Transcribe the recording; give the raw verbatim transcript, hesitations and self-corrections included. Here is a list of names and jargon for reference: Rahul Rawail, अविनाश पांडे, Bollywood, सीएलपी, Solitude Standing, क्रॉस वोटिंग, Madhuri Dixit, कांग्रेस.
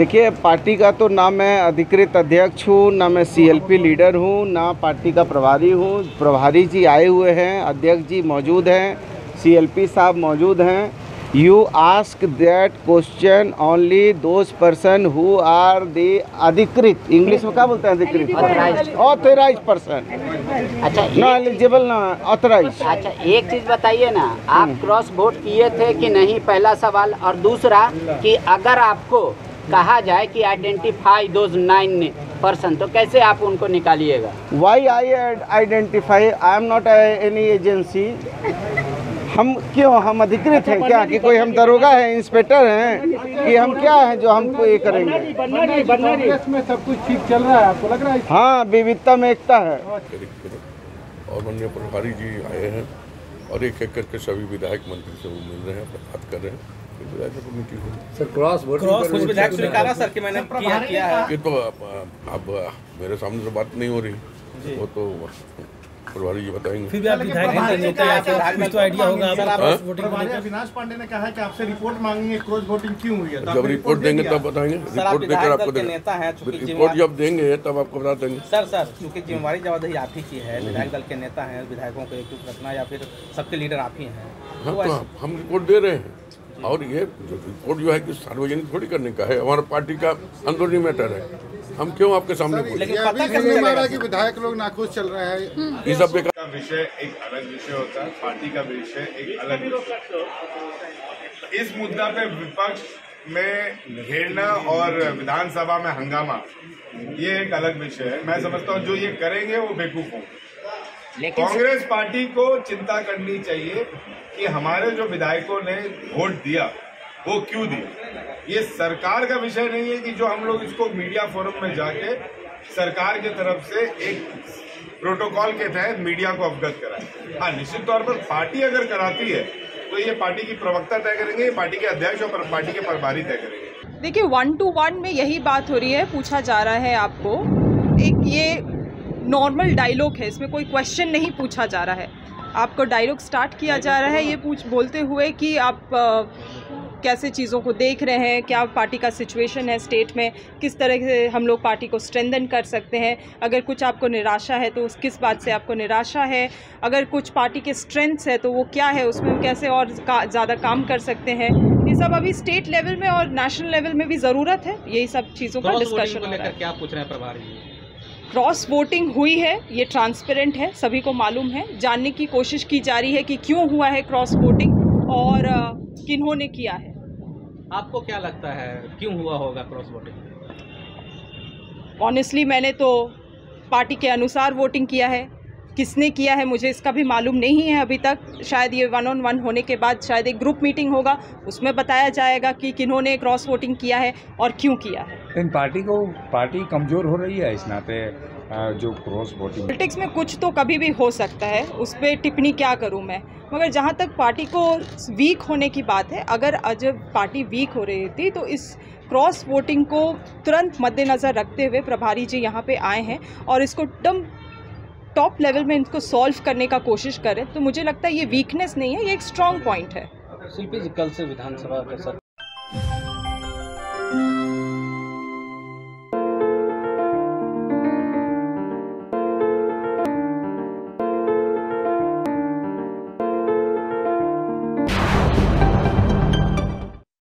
देखिए, पार्टी का तो ना मैं अधिकृत अध्यक्ष हूँ, ना मैं सीएलपी लीडर हूँ, ना पार्टी का प्रभारी हूँ। प्रभारी जी आए हुए हैं, अध्यक्ष जी मौजूद हैं, सीएलपी साहब मौजूद हैं। You ask that question only those person who are the अधिकृत, इंग्लिश में क्या बोलते हैं अधिकृत, ऑथराइज पर्सन, अच्छा ना एलिजिबल ना ऑथराइज। अच्छा एक चीज़ बताइए ना, आप क्रॉस वोट किए थे कि नहीं, पहला सवाल। और दूसरा कि अगर आपको कहा जाए कि आइडेंटिफाई दोज नाइन पर्सन, तो कैसे आप उनको निकालिएगा? Why I identify, I am not any agency. हम क्यों, हम अधिकृत हैं क्या कि कोई हम दरोगा हैं, इंस्पेक्टर हैं कि हम क्या हैं जो हमको ये करेंगे? कांग्रेस में सब कुछ ठीक चल रहा है, आपको लग रहा है? हाँ, विविधता में एकता है। और माननीय प्रभारी जी आए हैं और एक एक करके सभी विधायक मंत्री से वो मिल रहे हैं, बात कर रहे हैं। सर क्रॉस विधायक से निकाला सर कि मैंने किया है, तो अब मेरे सामने से बात नहीं हो रही, वो तो प्रभारी जी बताएंगे। फिर भी आप विधायक तो आइडिया होगा। अविनाश पांडे ने कहा है कि आपसे रिपोर्ट मांगेंगे क्रॉस वोटिंग क्यों हुई है, जब रिपोर्ट देंगे तब बताएंगे। रिपोर्ट देकर आपको नेता है, रिपोर्ट जब देंगे तब आपको बता देंगे। सर सर क्योंकि जिम्मेवारी जवाबदारी आप ही की है, विधायक दल के नेता है, विधायकों को एकजुट रखना या फिर सबके लीडर आप ही है। हम रिपोर्ट दे रहे हैं और ये रिपोर्ट जो है कि सार्वजनिक थोड़ी करने का है, हमारा पार्टी का अंदरूनी मैटर है। हम क्यों आपके सामने बोलें? लेकिन पता कैसे लगा कि विधायक लोग नाखुश चल रहे हैं? ये सब का विषय एक अलग विषय होता है, पार्टी का विषय एक अलग विषय। इस मुद्दा पे विपक्ष में घेरना और विधानसभा में हंगामा, ये एक अलग विषय है। मैं समझता हूँ जो ये करेंगे वो बेवकूफ होंगे। कांग्रेस पार्टी को चिंता करनी चाहिए कि हमारे जो विधायकों ने वोट दिया वो क्यों दिया। ये सरकार का विषय नहीं है कि जो हम लोग इसको मीडिया फोरम में जाके सरकार की तरफ से एक प्रोटोकॉल के तहत मीडिया को अवगत कराए। हाँ, निश्चित तौर पर पार्टी अगर कराती है तो ये पार्टी की प्रवक्ता तय करेंगे, ये पार्टी के अध्यक्ष और पार्टी के प्रभारी तय करेंगे। देखिए, वन टू वन में यही बात हो रही है, पूछा जा रहा है आपको, एक ये नॉर्मल डायलॉग है, इसमें कोई क्वेश्चन नहीं पूछा जा रहा है। आपको डायलॉग स्टार्ट किया जा रहा है ये पूछ बोलते हुए कि आप आ, कैसे चीज़ों को देख रहे हैं, क्या पार्टी का सिचुएशन है स्टेट में, किस तरह से हम लोग पार्टी को स्ट्रेंथन कर सकते हैं, अगर कुछ आपको निराशा है तो उस किस बात से आपको निराशा है, अगर कुछ पार्टी के स्ट्रेंथ्स है तो वो क्या है, उसमें कैसे और का, ज़्यादा काम कर सकते हैं। ये सब अभी स्टेट लेवल में और नेशनल लेवल में भी ज़रूरत है, यही सब चीज़ों का डिस्कशन लेकर। क्या पूछ रहे हैं प्रभारी? क्रॉस वोटिंग हुई है, ये ट्रांसपेरेंट है, सभी को मालूम है। जानने की कोशिश की जा रही है कि क्यों हुआ है क्रॉस वोटिंग और किन्हों ने किया है। आपको क्या लगता है क्यों हुआ होगा क्रॉस वोटिंग? ऑनेस्टली मैंने तो पार्टी के अनुसार वोटिंग किया है, किसने किया है मुझे इसका भी मालूम नहीं है अभी तक। शायद ये वन ऑन वन होने के बाद शायद एक ग्रुप मीटिंग होगा, उसमें बताया जाएगा कि किन्होंने क्रॉस वोटिंग किया है और क्यों किया है। इन पार्टी को पार्टी कमज़ोर हो रही है, इस नाते जो क्रॉस वोटिंग पॉलिटिक्स में कुछ तो कभी भी हो सकता है, उस पर टिप्पणी क्या करूं मैं। मगर जहां तक पार्टी को वीक होने की बात है, अगर जब पार्टी वीक हो रही थी तो इस क्रॉस वोटिंग को तुरंत मद्देनज़र रखते हुए प्रभारी जी यहाँ पे आए हैं और इसको एकदम टॉप लेवल में इनको सॉल्व करने का कोशिश करें, तो मुझे लगता है ये वीकनेस नहीं है, ये एक स्ट्रॉन्ग पॉइंट है। शिल्पी जी, कल से विधानसभा का